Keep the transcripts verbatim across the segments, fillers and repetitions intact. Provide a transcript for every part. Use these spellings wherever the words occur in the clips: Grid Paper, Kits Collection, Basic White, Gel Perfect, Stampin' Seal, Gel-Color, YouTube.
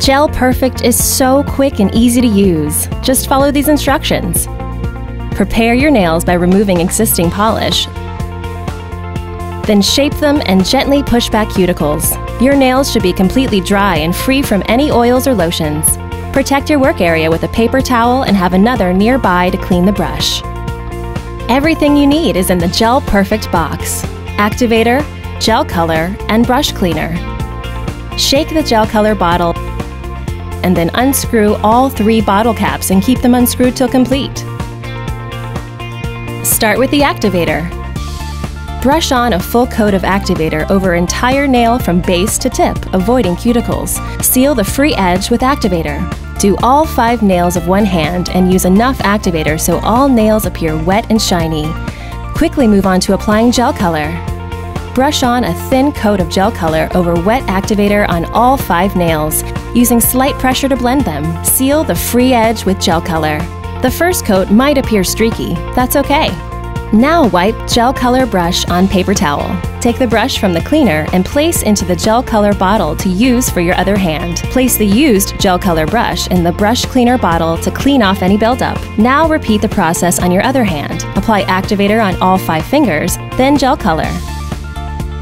Gel Perfect is so quick and easy to use. Just follow these instructions. Prepare your nails by removing existing polish. Then shape them and gently push back cuticles. Your nails should be completely dry and free from any oils or lotions. Protect your work area with a paper towel and have another nearby to clean the brush. Everything you need is in the Gel Perfect box: activator, gel color, and brush cleaner. Shake the gel color bottle and then unscrew all three bottle caps and keep them unscrewed till complete. Start with the activator. Brush on a full coat of activator over entire nail from base to tip, avoiding cuticles. Seal the free edge with activator. Do all five nails of one hand and use enough activator so all nails appear wet and shiny. Quickly move on to applying gel color. Brush on a thin coat of gel color over wet activator on all five nails, using slight pressure to blend them. Seal the free edge with gel color. The first coat might appear streaky. That's okay. Now wipe gel color brush on paper towel. Take the brush from the cleaner and place into the gel color bottle to use for your other hand. Place the used gel color brush in the brush cleaner bottle to clean off any buildup. Now repeat the process on your other hand. Apply activator on all five fingers, then gel color.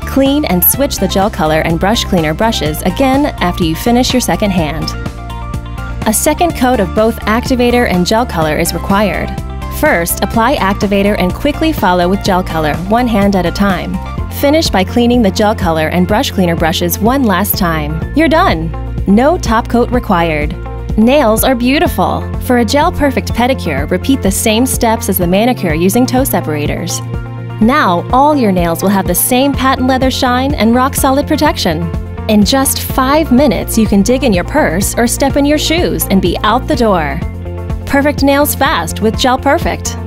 Clean and switch the gel color and brush cleaner brushes again after you finish your second hand. A second coat of both activator and gel color is required. First, apply activator and quickly follow with gel color, one hand at a time. Finish by cleaning the gel color and brush cleaner brushes one last time. You're done! No top coat required. Nails are beautiful! For a Gel Perfect pedicure, repeat the same steps as the manicure using toe separators. Now, all your nails will have the same patent leather shine and rock-solid protection. In just five minutes, you can dig in your purse or step in your shoes and be out the door. Perfect nails fast with Gel Perfect.